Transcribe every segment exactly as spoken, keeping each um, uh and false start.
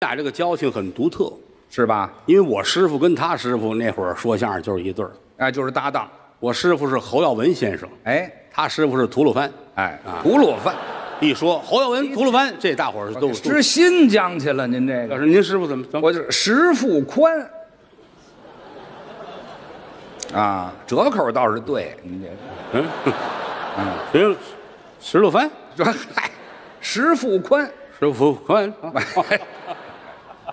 俩这个交情很独特，是吧？因为我师傅跟他师傅那会儿说相声就是一对儿，哎，就是搭档。我师傅是侯耀文先生，哎，他师傅是吐鲁番，哎，啊，吐鲁番。一说侯耀文、吐鲁番，这大伙儿都知新疆去了。您这个，您师傅怎么？我就是石富宽。啊，折口倒是对，您这，嗯，嗯，石石鲁番，嗨，石富宽，石富宽。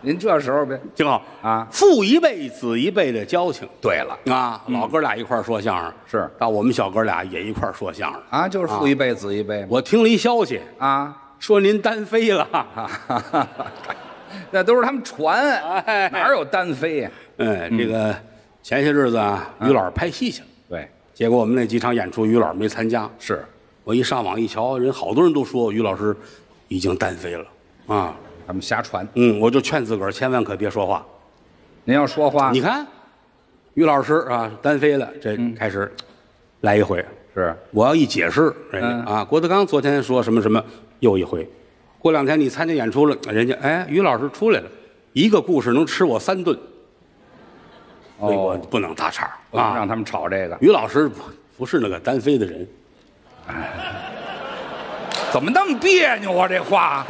您这时候呗，挺好啊，父一辈子一辈的交情。对了啊，老哥俩一块说相声，是到我们小哥俩也一块说相声啊，就是父一辈子一辈。我听了一消息啊，说您单飞了，那都是他们传，哪有单飞呀？嗯，这个前些日子啊，于老拍戏去了，对，结果我们那几场演出于老没参加，是我一上网一瞧，人好多人都说于老师已经单飞了啊。他们瞎传，嗯，我就劝自个儿千万可别说话。您要说话，你看，于老师啊，单飞了，这开始来一回。是，我要一解释，人家啊，郭德纲昨天说什么什么，又一回。过两天你参加演出了，人家哎，于老师出来了，一个故事能吃我三顿，所以我不能搭茬啊，让他们吵这个。于老师不是那个单飞的人，哎，怎么那么别扭啊？这话。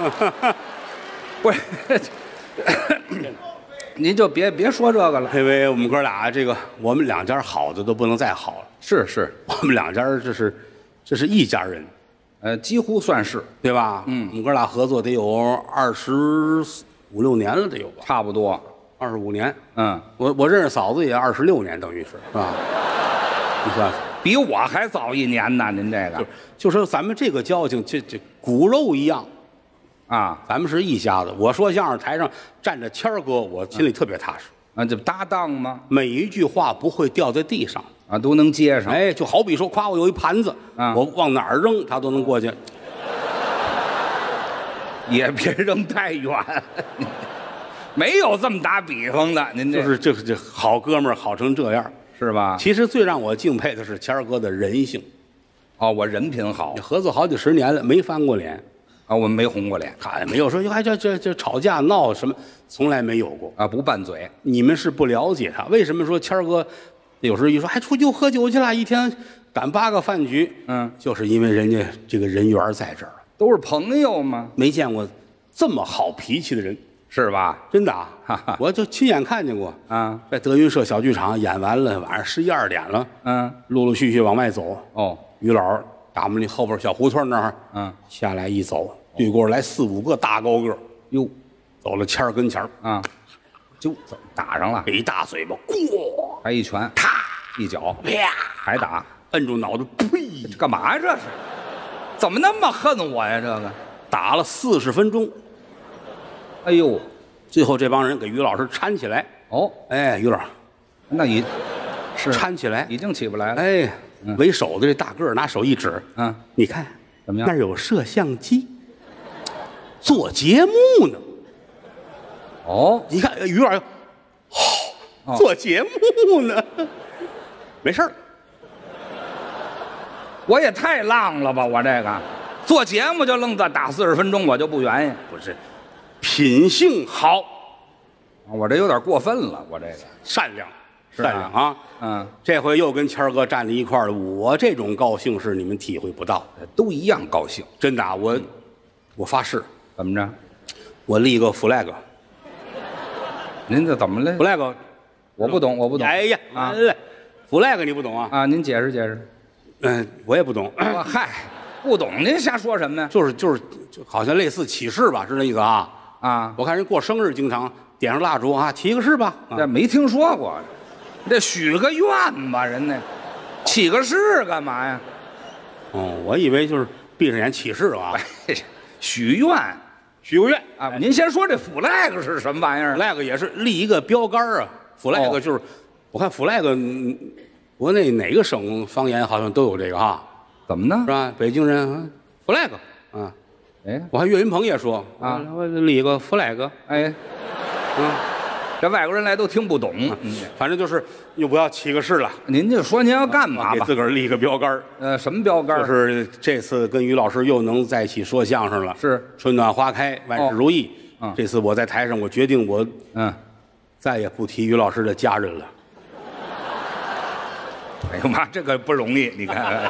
不是，您就别别说这个了。因为我们哥俩这个，我们两家好的都不能再好了。是是，我们两家这是，这是一家人，呃，几乎算是对吧？嗯，我们哥俩合作得有二十五六年了，得有吧？差不多二十五年。嗯，我我认识嫂子也二十六年，等于是是吧？你算比我还早一年呢。您这个就说咱们这个交情，这这骨肉一样。啊，咱们是一家子。我说相声台上站着谦儿哥，我心里特别踏实。啊，这搭档吗？每一句话不会掉在地上啊，都能接上。哎，就好比说，夸我有一盘子，啊、我往哪儿扔，他都能过去。也别扔太远，没有这么打比方的。您这就是这这好哥们儿好成这样，是吧？其实最让我敬佩的是谦儿哥的人性。哦，我人品好，合作好几十年了，没翻过脸。啊，我们没红过脸，看没有说，哎，这这这吵架闹什么，从来没有过啊，不拌嘴。你们是不了解他，为什么说谦儿哥有时候一说，还出去喝酒去了，一天赶八个饭局，嗯，就是因为人家这个人缘在这儿，都是朋友嘛，没见过这么好脾气的人，是吧？真的啊，我就亲眼看见过啊，在德云社小剧场演完了，晚上十一二点了，嗯，陆陆续续往外走，哦，于老。打我们那后边小胡同那儿，嗯，下来一走，对过来四五个大高个，哟，走了谦儿跟前儿，啊，就打上了，一大嘴巴，咣，还一拳，啪，一脚，啪，还打，摁住脑袋，呸，干嘛呀？这是，怎么那么恨我呀？这个打了四十分钟，哎呦，最后这帮人给于老师搀起来，哦，哎，于老师，那也是搀起来，已经起不来了，哎。为首的这大个儿拿手一指，嗯，你看怎么样？那儿有摄像机，做节目呢。哦，你看于老师，哦，做节目呢，没事儿。我也太浪了吧！我这个做节目就愣在打四十分钟，我就不原因。不是，品性好，我这有点过分了。我这个善良。善良啊，嗯，这回又跟谦儿哥站在一块儿了。我这种高兴是你们体会不到，都一样高兴。真的，我，我发誓，怎么着？我立个 flag。您这怎么了 ？flag， 我不懂，我不懂。哎呀，啊 ，flag 你不懂啊？啊，您解释解释。嗯，我也不懂。嗨，不懂您瞎说什么呢？就是就是，就好像类似启示吧，是那意思啊？啊，我看人过生日经常点上蜡烛啊，提个示吧。这没听说过。这许个愿吧，人呢，起个誓干嘛呀？哦，我以为就是闭上眼起誓啊，许愿，许个愿啊。您先说这 flag 是什么玩意儿 ？flag 也是立一个标杆啊。flag 就是，我看 flag 国内哪个省方言好像都有这个哈？怎么呢？是吧？北京人 flag 啊，哎，我看岳云鹏也说啊，我立个 flag， 哎，嗯。这外国人来都听不懂，反正就是又不要起个誓了。您就说您要干嘛吧，给自个儿立个标杆儿。呃，什么标杆儿？就是这次跟于老师又能在一起说相声了，是春暖花开，万事如意。嗯，这次我在台上，我决定我嗯，再也不提于老师的家人了。哎呀妈，这个不容易，你看。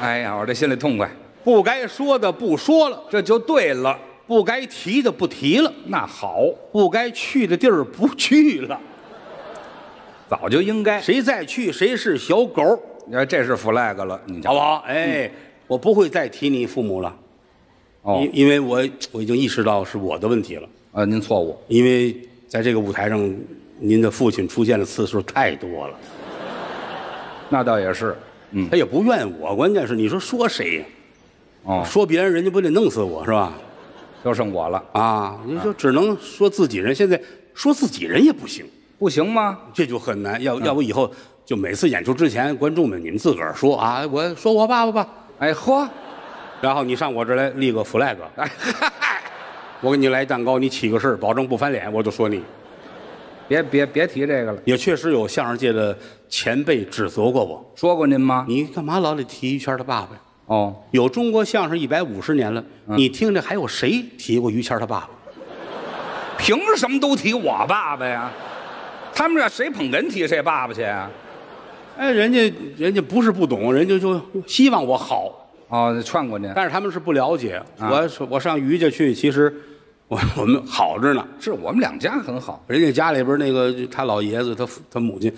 哎呀，我这心里痛快。不该说的不说了，这就对了；不该提的不提了，那好；不该去的地儿不去了。 早就应该，谁再去谁是小狗。哎，这是 flag 了，你好不好？哎，嗯、我不会再提你父母了，哦，因因为我我已经意识到是我的问题了。啊，您错误，因为在这个舞台上，您的父亲出现的次数太多了。那倒也是，嗯，他也不怨我，关键是你说说谁？哦，说别人人家不得弄死我是吧？就剩我了啊！你说只能说自己人，现在说自己人也不行。 不行吗？这就很难。要要不以后就每次演出之前，观众们你们自个儿说啊，我说我爸爸吧，哎呵，然后你上我这来立个 flag， 哎，我给你来蛋糕，你起个誓，保证不翻脸，我就说你，别别别提这个了。也确实有相声界的前辈指责过我，说过您吗？你干嘛老得提于谦他爸爸呀？哦，有中国相声一百五十年了，嗯、你听着还有谁提过于谦他爸爸？凭什么都提我爸爸呀？ 他们这谁捧哏提谁爸爸去啊？哎，人家人家不是不懂，人家就希望我好哦，劝过您。但是他们是不了解。啊、我我上于家去，其实我我们好着呢，是我们两家很好。人家家里边那个他老爷子，他他母亲，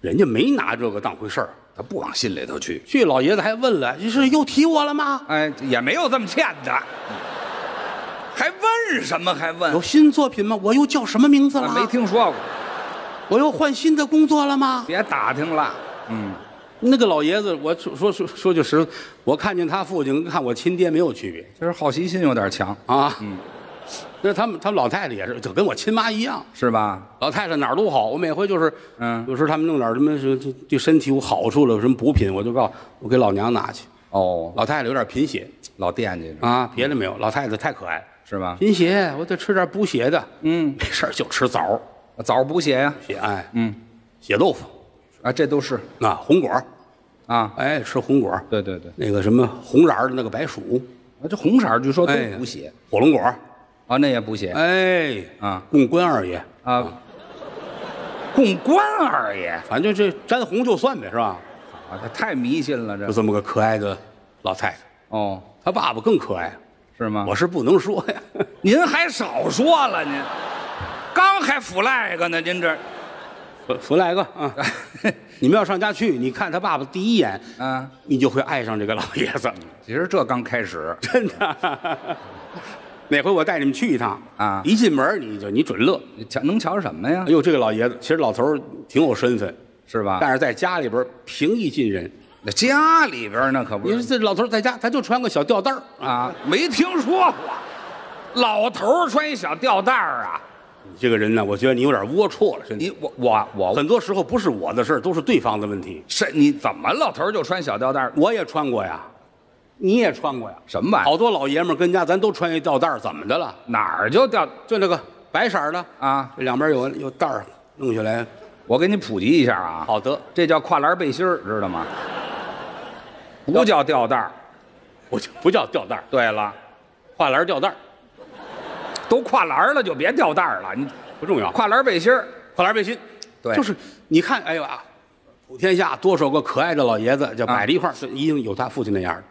人家没拿这个当回事儿，他不往心里头去。去老爷子还问了，你是又提我了吗？哎，也没有这么欠的。 还问什么？还问有新作品吗？我又叫什么名字了？没听说过。 我又换新的工作了吗？别打听了，嗯，那个老爷子，我说说说句实，我看见他父亲跟看我亲爹没有区别，就是好奇心有点强啊。嗯，那他们他们老太太也是，就跟我亲妈一样，是吧？老太太哪儿都好，我每回就是，嗯，有时候他们弄点什么什对身体有好处了，有什么补品，我就告我给老娘拿去。哦，老太太有点贫血，老惦记着啊，别的没有，老太太太可爱，是吧？贫血，我得吃点补血的。嗯，没事就吃枣。 枣补血呀，血哎，嗯，血豆腐，啊，这都是啊，红果，啊，哎，吃红果，对对对，那个什么红色的那个白薯，啊，这红色据说都补血，火龙果，啊，那也补血，哎，啊，供关二爷啊，供关二爷，反正这沾红就算呗，是吧？啊，他太迷信了，这就这么个可爱的老太太，哦，他爸爸更可爱，是吗？我是不能说呀，您还少说了您。 刚还腐赖个呢，您这腐腐赖个啊！你们要上家去，你看他爸爸第一眼，啊，你就会爱上这个老爷子。其实这刚开始，真的。哪回我带你们去一趟啊？一进门你就你准乐，瞧能瞧什么呀？哎呦，这个老爷子，其实老头挺有身份，是吧？但是在家里边平易近人。那家里边那可不是，你说这老头在家他就穿个小吊带儿啊，没听说过，老头穿小吊带儿啊。 你这个人呢，我觉得你有点龌龊了。你我我我，我很多时候不是我的事儿，都是对方的问题。是，你怎么老头就穿小吊带儿？我也穿过呀，你也穿过呀？什么玩意儿？好多老爷们儿跟家咱都穿一吊带儿，怎么的了？哪儿就吊？就那个白色的啊，这两边有有带儿弄下来。我给你普及一下啊。好的，这叫跨栏背心儿，知道吗？不叫吊带儿，不叫不叫吊带儿。对了，跨栏吊带儿。 都跨栏了，就别吊带了，你不重要。跨栏背心跨栏背心，对，就是你看，哎呦啊，普天下多少个可爱的老爷子，就摆在一块儿，是一定有他父亲那样的，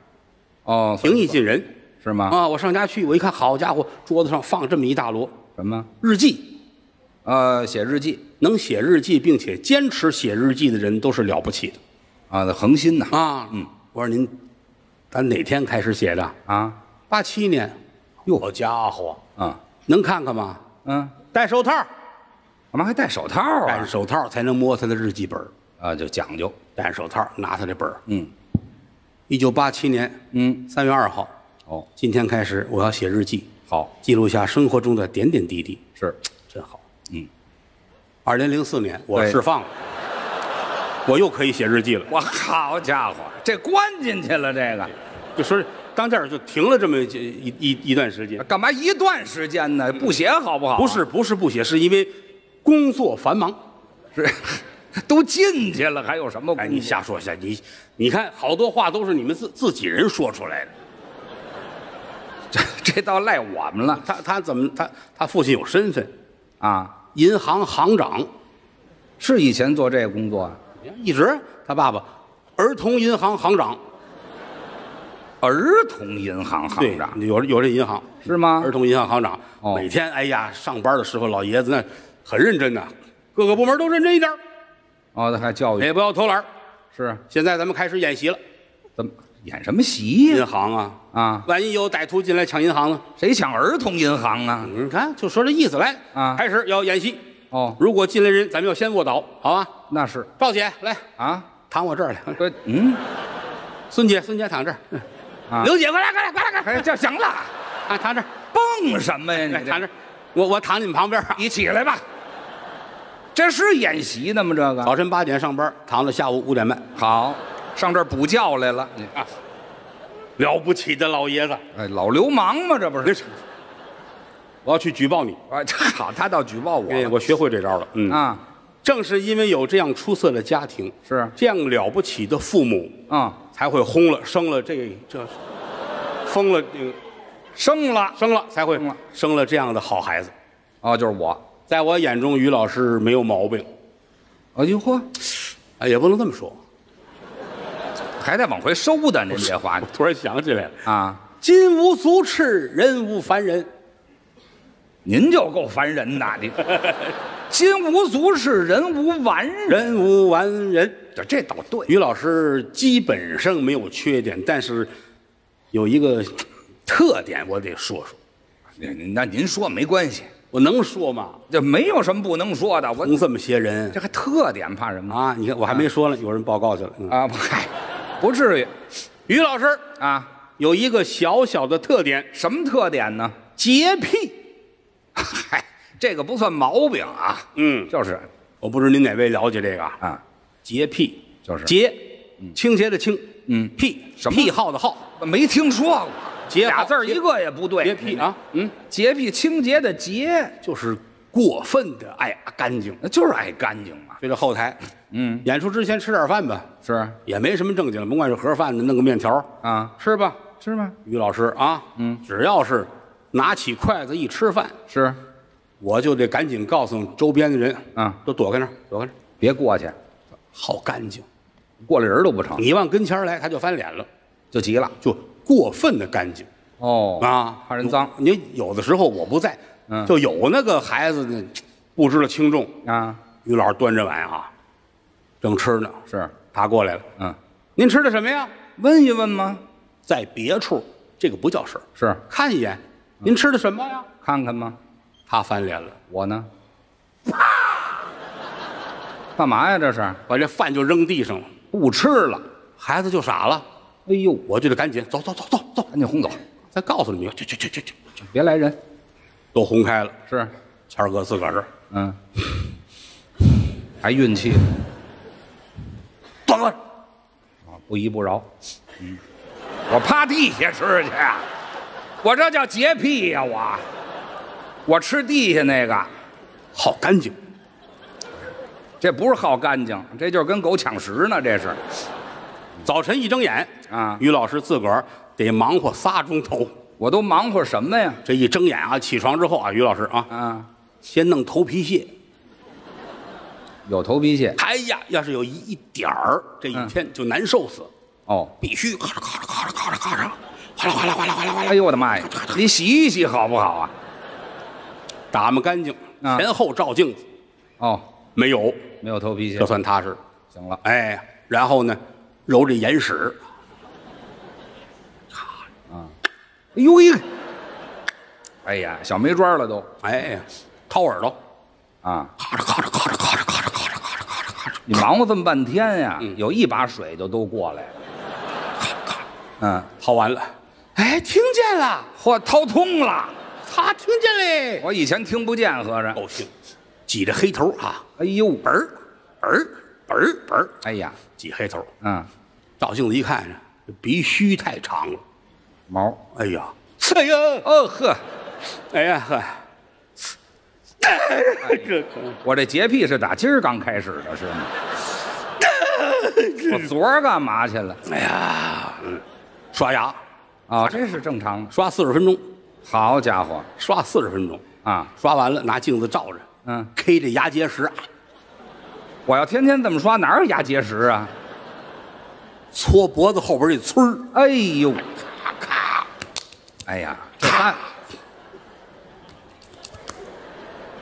哦，平易近人，是吗？啊，我上家去，我一看，好家伙，桌子上放这么一大摞什么日记，呃，写日记，能写日记并且坚持写日记的人都是了不起的，啊，恒心呐，啊，嗯，我说您，咱哪天开始写的啊？八七年，哟，好家伙啊！ 能看看吗？嗯，戴手套，干嘛还戴手套啊？戴手套才能摸他的日记本啊，就讲究戴手套，拿他的本嗯，一九八七年，嗯，三月二号，哦，今天开始我要写日记，好，记录下生活中的点点滴滴，是，真好，嗯。二零零四年我释放了，我又可以写日记了。我好家伙，这关进去了，这个，就说。 当这儿就停了这么一一一段时间，干嘛一段时间呢？不写好不好？不是不是不写，是因为工作繁忙，是都进去了，还有什么？哎，你瞎说瞎你，你看好多话都是你们自自己人说出来的，这这这倒赖我们了。他他怎么他他父亲有身份啊？银行行长，是以前做这个工作啊，一直他爸爸儿童银行行长。 儿童银行行长，有有这银行是吗？儿童银行行长、哦、每天哎呀，上班的时候老爷子那很认真呐、啊，各个部门都认真一点。哦，他还教育，也不要偷懒。是，现在咱们开始演习了，怎么演什么习、啊？银行啊啊！万一有歹徒进来抢银行呢？谁抢儿童银行啊？你看，就说这意思来啊！开始要演习哦。如果进来人，咱们要先卧倒，好吧？那是。赵姐来啊，躺我这儿来。对，嗯，孙姐，孙姐躺这儿。嗯 刘姐，过来，过来，过来，过来！就行了，啊，躺这儿，蹦什么呀？你躺这儿，我我躺你们旁边啊！你起来吧，这是演习呢吗？这个早晨八点上班，躺到下午五点半。好，上这儿补觉来了，啊，了不起的老爷子！哎，老流氓嘛，这不是？我要去举报你！哎，好，他倒举报我，我学会这招了。嗯啊，正是因为有这样出色的家庭，是这样了不起的父母啊。 才会轰了，生了这这，疯了这个，生了生了才会生了这样的好孩子，啊，就是我，在我眼中于老师没有毛病，哎呦嚯，哎也不能这么说，还在往回收的您这话，我突然想起来了啊，金无足赤，人无完人，您就够烦人的，你金无足赤，人无完人，人无完人。 这倒对，于老师基本上没有缺点，但是有一个特点，我得说说。那您说没关系，我能说吗？这没有什么不能说的。我能这么些人，这还特点怕什么啊？你看我还没说呢，啊、有人报告去了、嗯、啊！嗨、哎，不至于。于老师啊，有一个小小的特点，什么特点呢？洁癖。嗨、哎，这个不算毛病啊。嗯，就是，我不知您哪位了解这个啊？ 洁癖就是洁，倾斜的倾，嗯，癖什么癖好的好，没听说过，洁俩字儿一个也不对，洁癖啊，嗯，洁癖清洁的洁就是过分的爱干净，那就是爱干净嘛。就这后台，嗯，演出之前吃点饭吧，是也没什么正经，甭管是盒饭的，弄个面条啊，吃吧，吃吧。于老师啊，嗯，只要是拿起筷子一吃饭，是我就得赶紧告诉周边的人啊，都躲开那儿，躲开那儿，别过去。 好干净，过来人都不成。你往跟前来，他就翻脸了，就急了，就过分的干净。哦啊，怕人脏。你有的时候我不在，嗯，就有那个孩子呢，不知道轻重啊。于老师端着碗啊，正吃呢，是他过来了，嗯，您吃的什么呀？问一问吗？在别处这个不叫事儿，是看一眼，您吃的什么呀？看看吗？他翻脸了，我呢？ 干嘛呀？这是把这饭就扔地上了，不吃了，孩子就傻了。哎呦，我就得赶紧走走走走走，赶紧轰走。再告诉你，去去去去去，别来人，都轰开了。是，谦儿哥自个儿这儿，嗯，还运气，断了，啊，不依不饶。嗯，我趴地下吃去，我这叫洁癖呀、啊！我，我吃地下那个，好干净。 这不是好干净，这就是跟狗抢食呢。这是早晨一睁眼啊，于老师自个儿得忙活仨钟头。我都忙活什么呀？这一睁眼啊，起床之后啊，于老师啊，啊，先弄头皮屑。有头皮屑？哎呀，要是有一一点儿，这一天就难受死。哦，必须咔嚓咔嚓咔嚓咔嚓咔嚓，哗啦哗啦哗啦哗啦哗啦！哎呦我的妈呀！你洗一洗好不好啊？打扮干净，前后照镜子。哦。 没有，没有头皮屑，这算踏实。行了，哎，然后呢，揉这眼屎，啊，哎呦喂，哎呀，小没抓了都，哎，掏耳朵，啊，咔嚓咔嚓咔嚓咔嚓咔嚓咔嚓咔嚓咔嚓咔嚓，你忙活这么半天呀，有一把水就都过来了，咔咔，嗯，掏完了，哎，听见了，嚯，掏通了，他听见嘞，我以前听不见，合着够听。 挤着黑头啊！哎呦，本儿，本儿，本儿，本儿！哎呀，挤黑头。嗯，照镜子一看，鼻须太长了，毛。哎呀，哎呀，哦呵，哎呀呵，这我这洁癖是打今儿刚开始的，是吗？我昨儿干嘛去了？哎呀，刷牙啊，这是正常，刷四十分钟。好家伙，刷四十分钟啊！刷完了拿镜子照着，嗯，K 这牙结石啊！我要天天这么刷，哪有牙结石啊？搓脖子后边这刺儿，哎呦，咔咔，哎呀，咔！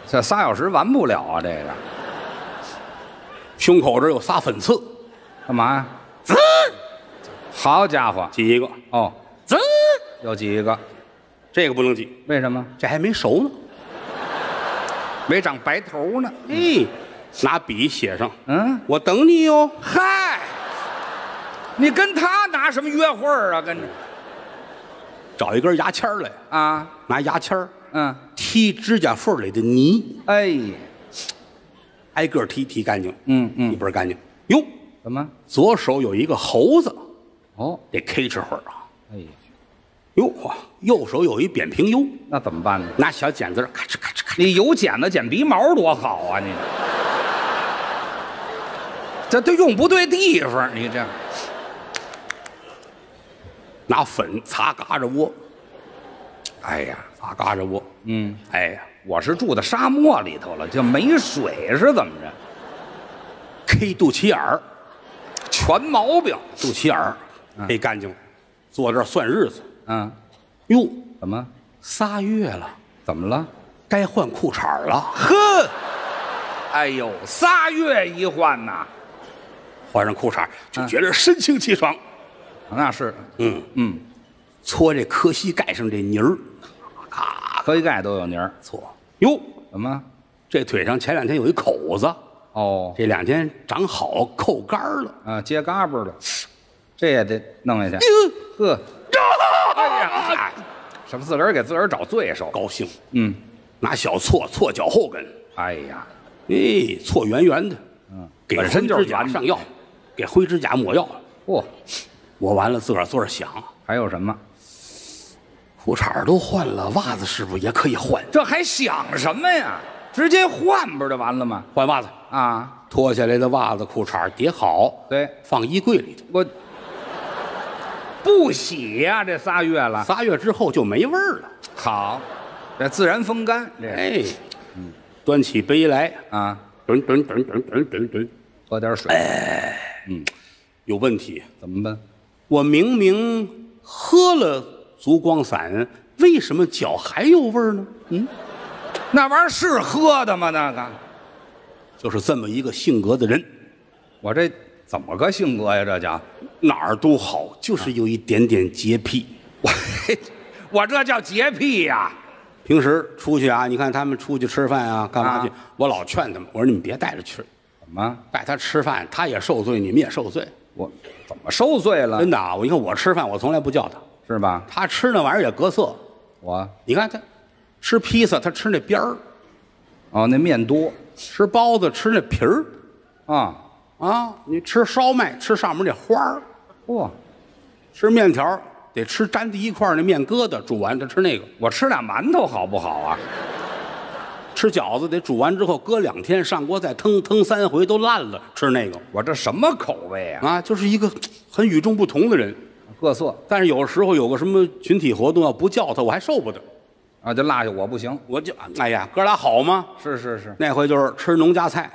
这仨小时完不了啊，这个。胸口这有仨粉刺，干嘛呀？滋！好家伙，挤一个哦，滋！又挤一个，这个不能挤，为什么？这还没熟呢，没长白头呢。哎，拿笔写上，嗯，我等你哟。嗨，你跟他拿什么约会啊？跟着找一根牙签来啊，拿牙签嗯，踢指甲缝里的泥。哎。挨个踢踢干净，嗯嗯，一边干净。哟，怎么？左手有一个猴子，哦，得 K 这会儿啊。哎呀，哟，右手有一扁平疣，那怎么办呢？拿小剪子，咔哧咔哧咔哧。你有剪子剪鼻毛多好啊！你这都用不对地方，你这拿粉擦嘎着窝。哎呀，擦嘎着窝。嗯，哎呀。我是住在沙漠里头了，就没水是怎么着 ？K 肚脐眼儿，全毛病，肚脐眼儿，得、嗯、干净。坐这儿算日子，嗯，哟，怎么仨月了？怎么了？该换裤衩了。呵，哎呦，仨月一换呐，换上裤衩就觉得神清气爽。嗯、那是，嗯嗯，搓这磕膝盖上这泥儿，咔，磕膝盖都有泥儿，搓。哟，怎么？这腿上前两天有一口子哦，这两天长好扣杆了啊，接嘎巴了，这也得弄下去。呵，哎呀，什么自个儿给自个儿找罪受，高兴。嗯，拿小锉锉脚后跟。哎呀，哎，锉圆圆的。嗯，给本身就是牙上药，给灰指甲抹药。嚯，抹完了自个儿坐着想，还有什么？裤衩都换了，袜子是不是也可以换？这还想什么呀？直接换不就完了吗？换袜子啊！脱下来的袜子、裤衩叠好，对，放衣柜里头。我不洗呀、啊，这仨月了，仨月之后就没味儿了。好，这自然风干。这哎，嗯、端起杯来啊，等等等等等等等，喝点水。哎，嗯，有问题，怎么办？我明明喝了。足光散为什么脚还有味儿呢？嗯，那玩意儿是喝的吗？那个，就是这么一个性格的人。我这怎么个性格呀？这叫哪儿都好，就是有一点点洁癖。我、啊、我这叫洁癖呀、啊！平时出去啊，你看他们出去吃饭啊，干嘛去？啊、我老劝他们，我说你们别带着去。怎么？带他吃饭，他也受罪，你们也受罪。我怎么受罪了？真的啊！我你看我吃饭，我从来不叫他。是吧？他吃那玩意儿也隔色，我你看他吃披萨，他吃那边儿，哦，那面多；吃包子吃那皮儿，啊啊，你吃烧麦吃上面那花儿，哇、哦，吃面条得吃粘在一块儿那面疙瘩，煮完他吃那个。我吃俩馒头好不好啊？吃饺子得煮完之后搁两天，上锅再腾腾三回都烂了，吃那个。我这什么口味啊？啊，就是一个很与众不同的人。各色，但是有时候有个什么群体活动，要不叫他，我还受不得，啊，就落下我不行，我就哎呀，哥俩好吗？是是是，那回就是吃农家菜，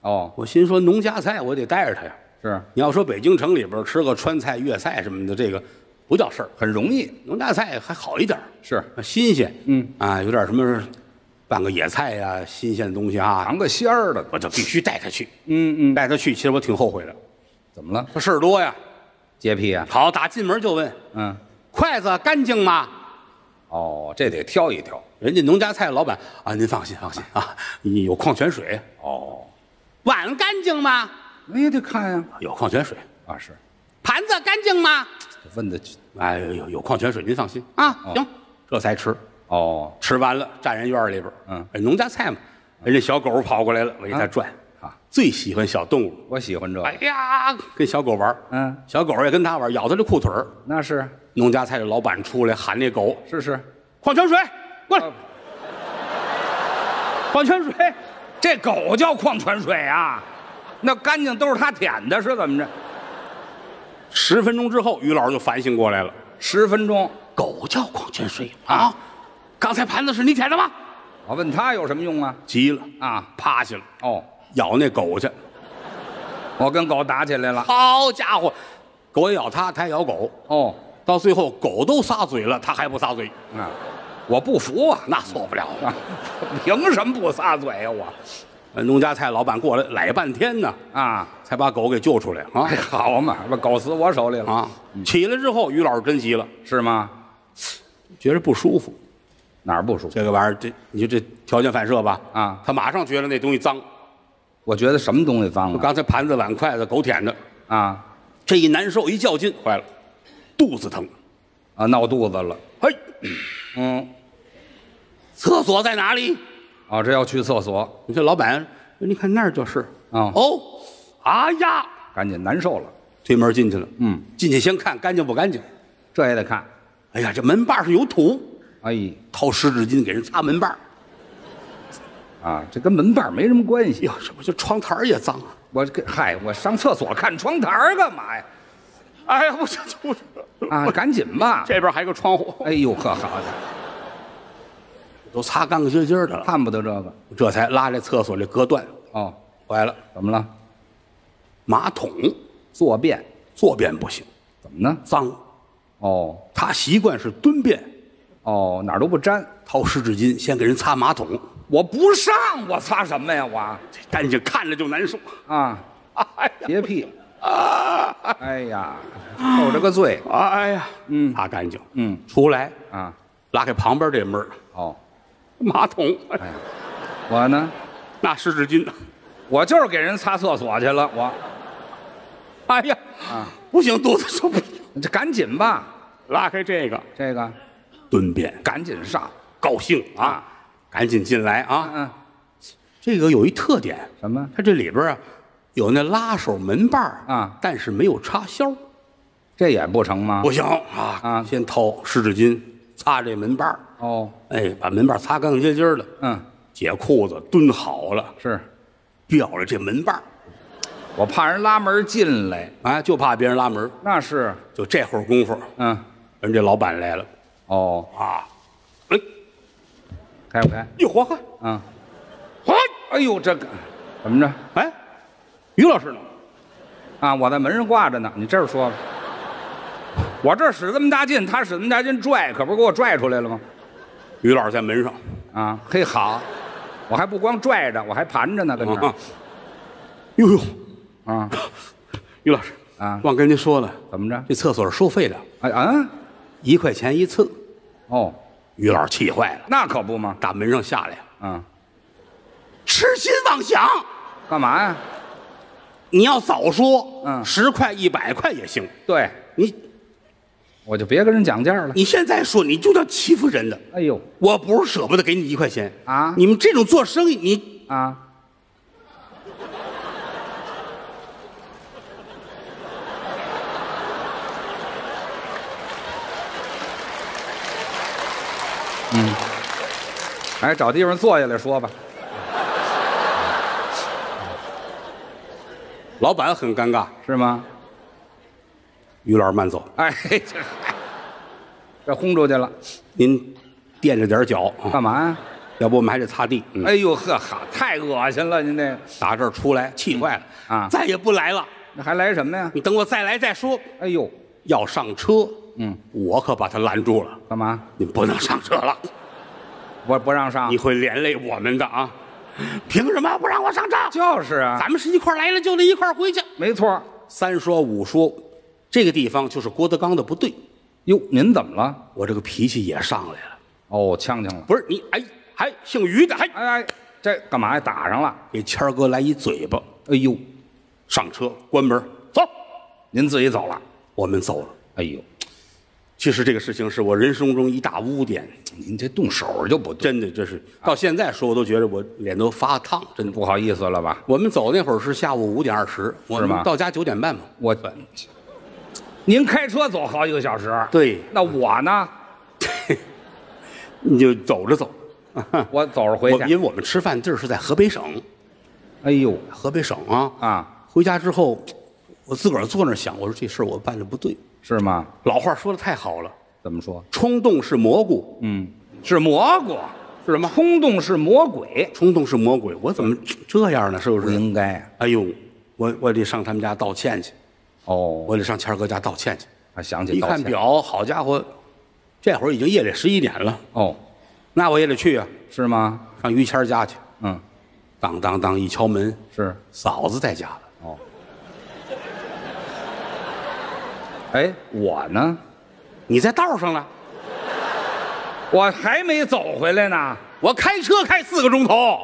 哦，我心说农家菜我得带着他呀。是，你要说北京城里边吃个川菜、粤菜什么的，这个不叫事儿，很容易。农家菜还好一点，是新鲜，嗯啊，有点什么拌个野菜呀、啊，新鲜的东西啊，尝个鲜儿的，我就必须带他去，嗯嗯，带他去，其实我挺后悔的，怎么了？他事儿多呀。洁癖啊！好，打进门就问，嗯，筷子干净吗？哦，这得挑一挑。人家农家菜老板啊，您放心放心啊，你有矿泉水哦。碗干净吗？那也得看呀，有矿泉水啊是。盘子干净吗？问的，哎，有有矿泉水，您放心啊。行，这才吃哦。吃完了，站人院里边，嗯，农家菜嘛，人家小狗跑过来了，围着它转。啊，最喜欢小动物，我喜欢这。哎呀，跟小狗玩，嗯，小狗也跟他玩，咬他这裤腿儿。那是农家菜的老板出来喊那狗，是是，矿泉水过来，啊、矿泉水，这狗叫矿泉水啊，那干净都是他舔的，是怎么着？十分钟之后，于老师就反省过来了。十分钟，狗叫矿泉水啊，刚才盘子是你舔的吗？我问他有什么用啊？急了啊，趴下了。哦，咬那狗去。我跟狗打起来了。好家伙，狗也咬他，他也咬狗。哦，到最后狗都撒嘴了，他还不撒嘴。啊，我不服啊，那错不了啊，凭什么不撒嘴呀我？ 农家菜老板过来来半天呢，啊，才把狗给救出来啊！好嘛，把狗死我手里了啊！起来之后，于老师真急了，是吗？觉着不舒服，哪儿不舒服？这个玩意儿，这你就这条件反射吧，啊！他马上觉得那东西脏，我觉得什么东西脏了？刚才盘子、碗、筷子狗舔的啊！这一难受一较劲，坏了，肚子疼，啊，闹肚子了。嘿，嗯，厕所在哪里？ 哦，这要去厕所。你这老板，你看那儿就是啊。哦，啊呀，赶紧难受了，推门进去了。嗯，进去先看干净不干净，这也得看。哎呀，这门把上有土。哎，掏湿纸巾给人擦门把。啊，这跟门把没什么关系。哟，这不就窗台也脏啊？我跟嗨，我上厕所看窗台干嘛呀？哎呀，我这就是啊，赶紧吧。这边还有个窗户。哎呦呵，好的。 都擦干干净净的了，看不得这个，这才拉这厕所这隔断哦，坏了，怎么了？马桶坐便坐便不行，怎么呢？脏，哦，他习惯是蹲便，哦，哪儿都不沾，掏湿纸巾先给人擦马桶，我不上，我擦什么呀我？但是看着就难受啊，洁癖啊，哎呀，受这个罪，哎呀，嗯，擦干净，嗯，出来啊，拉开旁边这门哦。 马桶，哎，我呢，拿湿纸巾，我就是给人擦厕所去了。我，哎呀，啊，不行，肚子受不了，这赶紧吧，拉开这个，这个，蹲便，赶紧上，高兴啊，赶紧进来啊。嗯，这个有一特点，什么？它这里边啊，有那拉手门把啊，但是没有插销，这也不成吗？不行啊啊，先掏湿纸巾擦这门把。 哦，哎，把门把擦干干净净的，嗯，解裤子，蹲好了，是，吊着这门把，我怕人拉门进来，啊，就怕别人拉门，那是，就这会儿功夫，嗯，人这老板来了，哦，啊，哎，开不开？哟，活开，嗯，活，哎呦，这个怎么着？哎，于老师呢？啊，我在门上挂着呢，你这儿说吧，我这使这么大劲，他使这么大劲拽，可不是给我拽出来了吗？ 于老师在门上，啊，嘿好，我还不光拽着，我还盘着呢，跟这。呦呦，啊，于老师啊，忘跟您说了，怎么着？这厕所是收费的，哎啊，一块钱一次。哦，于老师气坏了，那可不嘛，打门上下来，嗯，痴心妄想，干嘛呀？你要早说，嗯，十块一百块也行。对你。 我就别跟人讲价了。你现在说，你就叫欺负人的。哎呦，我不是舍不得给你一块钱啊！你们这种做生意，你啊，嗯，哎，找地方坐下来说吧。老板很尴尬，是吗？ 于老师慢走，哎，这这轰出去了，您垫着点脚，干嘛呀？要不我们还得擦地。哎呦呵，好，太恶心了，您这打这儿出来，气坏了啊！再也不来了，那还来什么呀？你等我再来再说。哎呦，要上车，嗯，我可把他拦住了。干嘛？你不能上车了，我不让上，你会连累我们的啊！凭什么不让我上车？就是啊，咱们是一块来了就得一块回去。没错，三说五说。 这个地方就是郭德纲的不对，哟，您怎么了？我这个脾气也上来了。哦，呛呛了。不是你，哎，还姓于的，还哎哎，这干嘛呀？打上了，给谦儿哥来一嘴巴。哎呦，上车，关门，走。您自己走了，我们走了。哎呦，其实这个事情是我人生中一大污点。您这动手就不对，真的，这是到现在说我都觉得我脸都发烫，真的不好意思了吧？我们走那会儿是下午五点二十，我们到家九点半嘛。我。 您开车走好几个小时，对，那我呢？你就走着走，我走着回去。因为我们吃饭地儿是在河北省，哎呦，河北省啊啊！回家之后，我自个儿坐那儿想，我说这事儿我办的不对，是吗？老话说的太好了，怎么说？冲动是蘑菇，嗯，是蘑菇，是什么？冲动是魔鬼，冲动是魔鬼。我怎么这样呢？是不是？不应该、啊。哎呦，我我得上他们家道歉去。哦，我得上谦儿哥家道歉去。啊，想起一看表，好家伙，这会儿已经夜里十一点了。哦，那我也得去啊。是吗？上于谦儿家去。嗯，当当当一敲门，是嫂子在家了。哦。哎，我呢？你在道上了。 我还没走回来呢，我开车开四个钟头，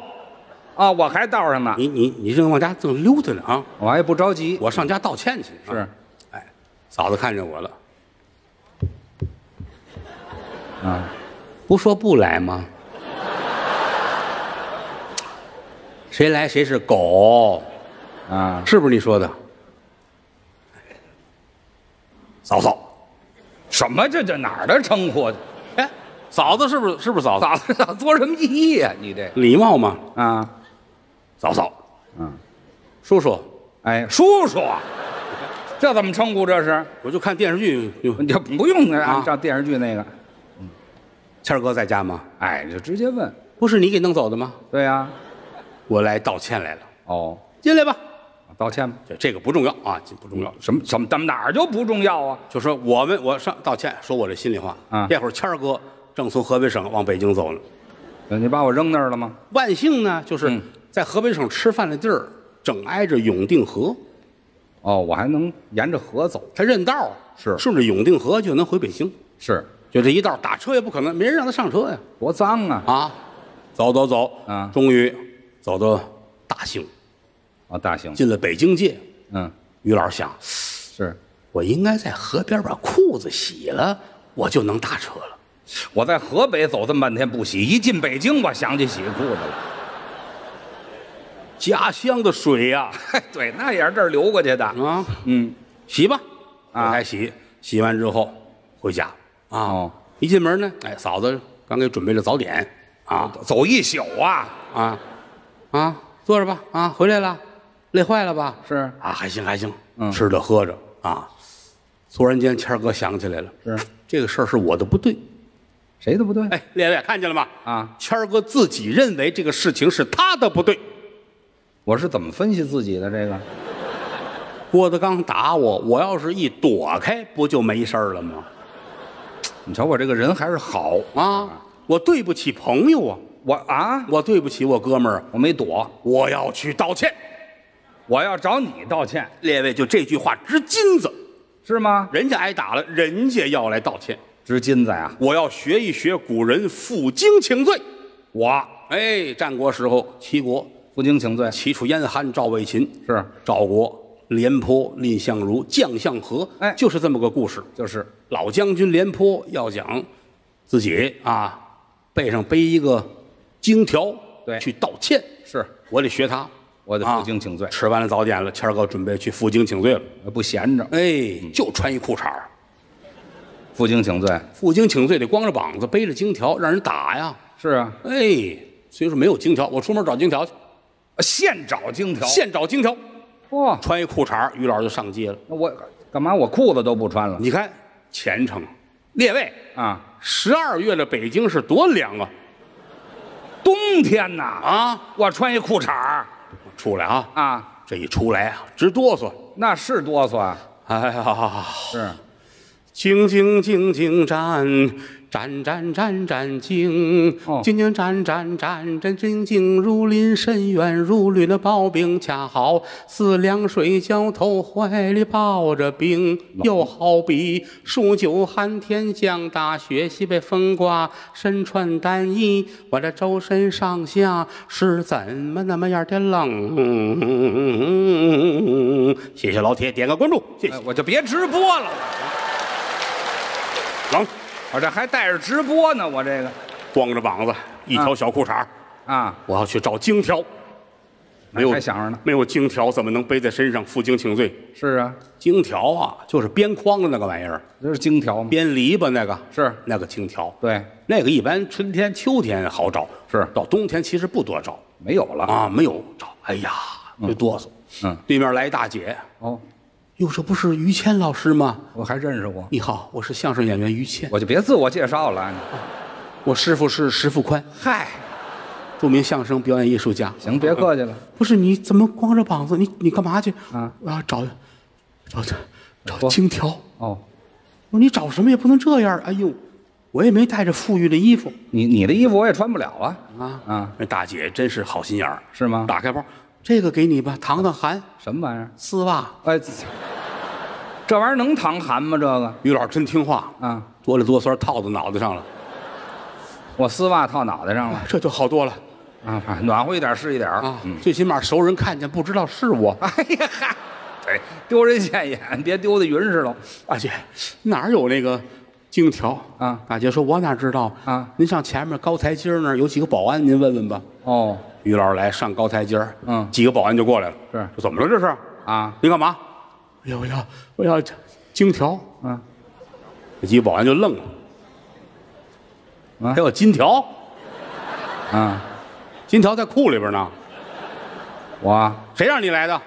啊，我还道上呢。你你你正往家正溜达呢啊！我还不着急，我上家道歉去。啊、是，哎，嫂子看见我了，啊，不说不来吗？谁来谁是狗，啊，是不是你说的？嫂嫂，什么这这哪儿的称呼？ 嫂子是不是是不是嫂子？嫂子做什么意义啊？你这礼貌嘛啊，嫂嫂，嗯，叔叔，哎，叔叔，这怎么称呼？这是我就看电视剧，你就不用按照电视剧那个。嗯，谦儿哥在家吗？哎，你就直接问，不是你给弄走的吗？对呀，我来道歉来了。哦，进来吧，道歉吧。这这个不重要啊，不重要。什么什么怎么哪儿就不重要啊？就说我们我上道歉，说我这心里话啊。这会儿谦儿哥。 正从河北省往北京走了，你把我扔那儿了吗？万幸呢，就是在河北省吃饭的地儿，正挨着永定河。哦，我还能沿着河走，他认道是顺着永定河就能回北京。是，就这一道打车也不可能，没人让他上车呀，多脏啊！啊，走走走，啊，终于走到大兴，啊，大兴进了北京界。嗯，于老师想，是我应该在河边把裤子洗了，我就能打车了。 我在河北走这么半天不洗，一进北京我想起洗裤子了。家乡的水呀、啊，对，那也是这儿流过去的啊。嗯，洗吧，啊，还洗，洗完之后回家啊。哦、一进门呢，哎，嫂子刚给准备了早点啊，走一宿啊啊啊，坐着吧啊，回来了，累坏了吧？是啊，还行还行，嗯、吃着喝着啊。突然间，谦哥想起来了，是这个事儿是我的不对。 谁的不对？哎，列位看见了吗？啊，谦儿哥自己认为这个事情是他的不对。我是怎么分析自己的这个？郭德纲打我，我要是一躲开，不就没事了吗？你瞧我这个人还是好啊！我对不起朋友啊！我啊，我对不起我哥们儿，我没躲，我要去道歉，我要找你道歉。列位就这句话值金子，是吗？人家挨打了，人家要来道歉。 值金子呀！我要学一学古人负荆请罪。我哎，战国时候齐国负荆请罪，齐楚燕韩赵魏秦是赵国廉颇蔺相如将相和，哎，就是这么个故事。就是老将军廉颇要讲自己啊背上背一个荆条，对，去道歉。是我得学他，我得负荆请罪。吃完了早点了，谦儿哥准备去负荆请罪了，不闲着，哎，就穿一裤衩儿。 负荆请罪，负荆请罪得光着膀子，背着荆条，让人打呀！是啊，哎，所以说没有荆条，我出门找荆条去，现找荆条，现找荆条。哇，穿一裤衩，于老师就上街了。那我干嘛？我裤子都不穿了。你看，虔诚，列位啊，十二月的北京是多凉啊！冬天呐，啊，我穿一裤衩出来啊啊，这一出来啊，直哆嗦。那是哆嗦啊！哎呀，是。 荆荆荆荆战，战战战战荆，荆荆战战战战荆荆如临深渊，如履的刨冰，恰好似凉水浇头，怀里抱着冰，又好比数九寒天降大雪，西北风刮，身穿单衣，我这周身上下是怎么那么样的冷？谢谢老铁，点个关注，谢谢。我就别直播了。 冷，我这还带着直播呢，我这个光着膀子，一条小裤衩啊，我要去找荆条，没有还想着呢，没有荆条怎么能背在身上负荆请罪？是啊，荆条啊，就是编筐的那个玩意儿，这是荆条吗？编篱笆那个是那个荆条，对，那个一般春天、秋天好找，是到冬天其实不多找，没有了啊，没有找，哎呀，就哆嗦。嗯，对面来一大姐哦。 哟，这不是于谦老师吗？我还认识我。你好，我是相声演员于谦。我就别自我介绍了，我师傅是石富宽，嗨，著名相声表演艺术家。行，别客气了。不是，你怎么光着膀子？你你干嘛去？啊啊，找找找金条。哦，我说你找什么也不能这样。哎呦，我也没带着富裕的衣服。你你的衣服我也穿不了啊。啊啊，那大姐真是好心眼儿，是吗？打开包，这个给你吧，淌淌寒。什么玩意儿？丝袜。哎。 这玩意儿能淌寒吗？这个于老师真听话啊，哆里哆嗦套到脑袋上了。我丝袜套脑袋上了，这就好多了啊，暖和一点是一点啊。最起码熟人看见不知道是我。哎呀哈，对，丢人现眼，别丢的云似的。大姐，哪有那个金条啊？大姐说，我哪知道啊？您上前面高台阶那儿有几个保安，您问问吧。哦，于老师来上高台阶，嗯，几个保安就过来了。是，怎么了这是啊？您干嘛？ 要我要我要金条啊！这几个保安就愣了，啊，还有金条啊！金条在裤里边呢。我谁让你来的？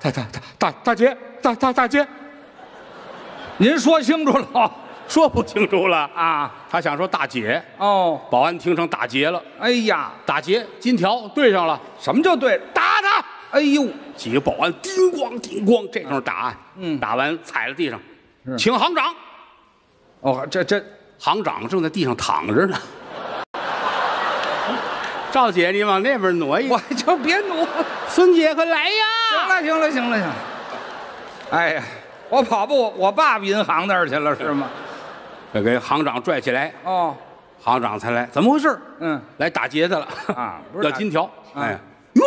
大大大大大姐，大大大姐，您说清楚了，说不清楚了啊！他想说大姐哦，保安听成打劫了，哎呀，打劫金条对上了，什么叫对？打他！ 哎呦，几个保安叮咣叮咣，这就是打，嗯，打完踩在地上，请行长。哦，这这行长正在地上躺着呢。赵姐，你往那边挪一，我就别挪。孙姐，快来呀！行了，行了，行了，行了。哎呀，我跑步，我爸银行那儿去了是吗？这给行长拽起来。哦，行长才来，怎么回事？嗯，来打劫的了啊，要金条。哎，哟。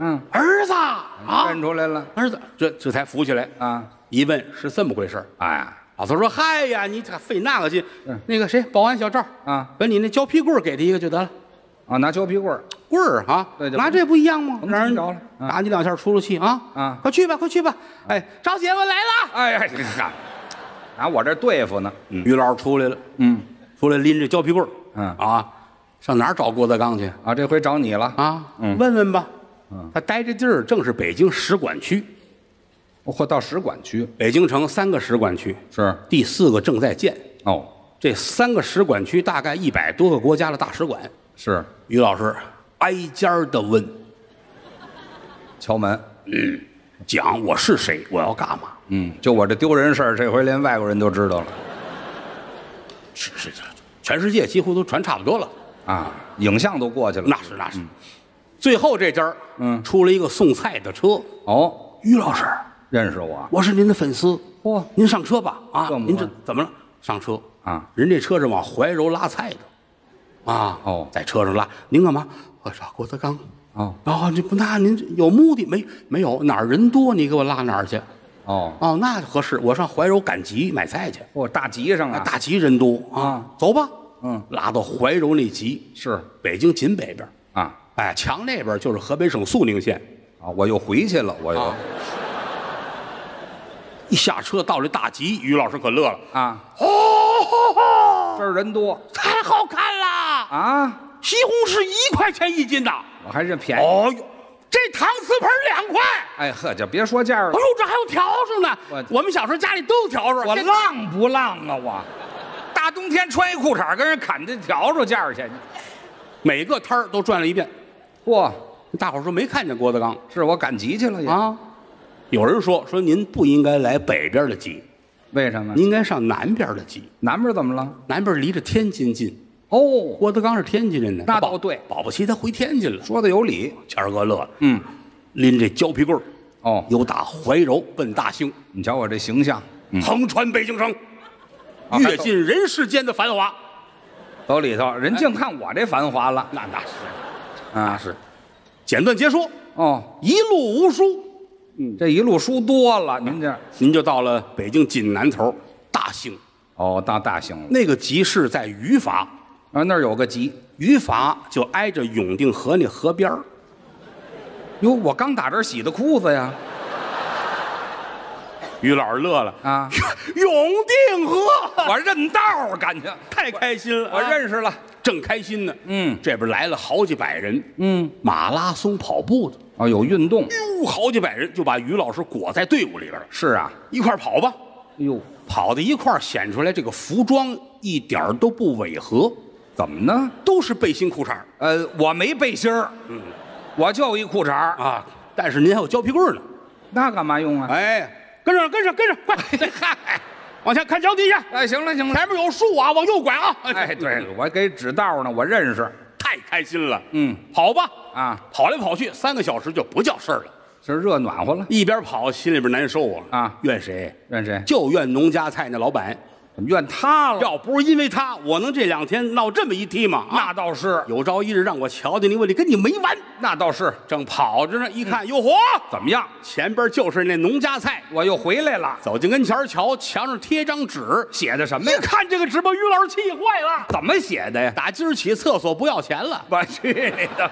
嗯，儿子啊，认出来了，儿子，这这才扶起来啊！一问是这么回事哎，老头说：“嗨呀，你费那个劲。”那个谁，保安小赵啊，把你那胶皮棍给他一个就得了。啊，拿胶皮棍棍儿啊，拿这不一样吗？让人打你两下出出气啊！啊，快去吧，快去吧！哎，赵姐夫来了！哎呀，拿我这对付呢。于老师出来了，嗯，出来拎着胶皮棍嗯啊，上哪儿找郭德纲去啊？这回找你了啊！问问吧。 他待这地儿正是北京使馆区，或到使馆区。北京城三个使馆区，是第四个正在建。哦，这三个使馆区大概一百多个国家的大使馆。是于老师挨家的问，敲门，嗯，讲我是谁，我要干嘛？嗯，就我这丢人事儿，这回连外国人都知道了。是是是，全世界几乎都传差不多了啊，影像都过去了。那是那是。 最后这家嗯，出了一个送菜的车。哦，于老师认识我，我是您的粉丝。嚯，您上车吧啊！您这怎么了？上车啊！人这车是往怀柔拉菜的，啊哦，在车上拉。您干嘛？我找郭德纲。哦，哦，这不那您有目的没？没有，哪儿人多你给我拉哪儿去。哦哦，那合适。我上怀柔赶集买菜去。哦，大集上啊，大集人多啊。走吧，嗯，拉到怀柔那集是北京紧北边啊。 哎，墙那边就是河北省肃宁县，啊，我又回去了，我又。啊、一下车到这大集，于老师可乐了啊！哦，哦这儿人多，太好看了啊！西红柿一块钱一斤的，我还认便宜。哦呦，这搪瓷盆两块。哎呵，就别说价了。哎呦，这还有笤帚呢。我, 我们小时候家里都有笤帚。我浪不浪啊我？大冬天穿一裤衩跟人砍这笤帚价去，每个摊儿都转了一遍。 哇！大伙儿说没看见郭德纲，是我赶集去了也啊。有人说说您不应该来北边的集，为什么？您应该上南边的集。南边怎么了？南边离着天津近。哦，郭德纲是天津人呢。那倒对，保不齐他回天津了。说的有理，谦儿哥乐了。嗯，拎这胶皮棍儿，哦，由打怀柔奔大兴。你瞧我这形象，横穿北京城，阅尽人世间的繁华。走里头，人净看我这繁华了。那那是。 啊是，简短结说哦，一路无书，嗯，这一路书多了，您这您就到了北京锦南头大兴，哦，到大兴了。那个集市在于筏啊，那儿有个集，于筏就挨着永定河那河边儿。哟，我刚打这儿洗的裤子呀。于老师乐了啊，永定河，我认道儿，感觉太开心了，我认识了。 正开心呢，嗯，这边来了好几百人，嗯，马拉松跑步的啊，有运动，哟，好几百人就把于老师裹在队伍里边了。是啊，一块跑吧，哟，跑到一块显出来，这个服装一点都不违和，怎么呢？都是背心裤衩呃，我没背心儿，嗯，我就一裤衩啊。但是您还有胶皮棍呢，那干嘛用啊？哎，跟上，跟上，跟上，快！嗨，往前看脚底下。哎，行了，行了，前面有树啊，往右拐啊。哎，对，我给指道呢，我认识。太开心了，嗯，跑吧，啊，跑来跑去三个小时就不叫事儿了。 这热暖和了，一边跑心里边难受啊啊！怨谁？怨谁？就怨农家菜那老板，怎么怨他了？要不是因为他，我能这两天闹这么一踢吗？那倒是，有朝一日让我瞧见你，我得跟你没完。那倒是，正跑着呢，一看哟嚯，怎么样？前边就是那农家菜，我又回来了。走进跟前瞧，墙上贴张纸，写的什么呀？一看这个纸，把于老师气坏了。怎么写的呀？打今儿起，厕所不要钱了。我去你的！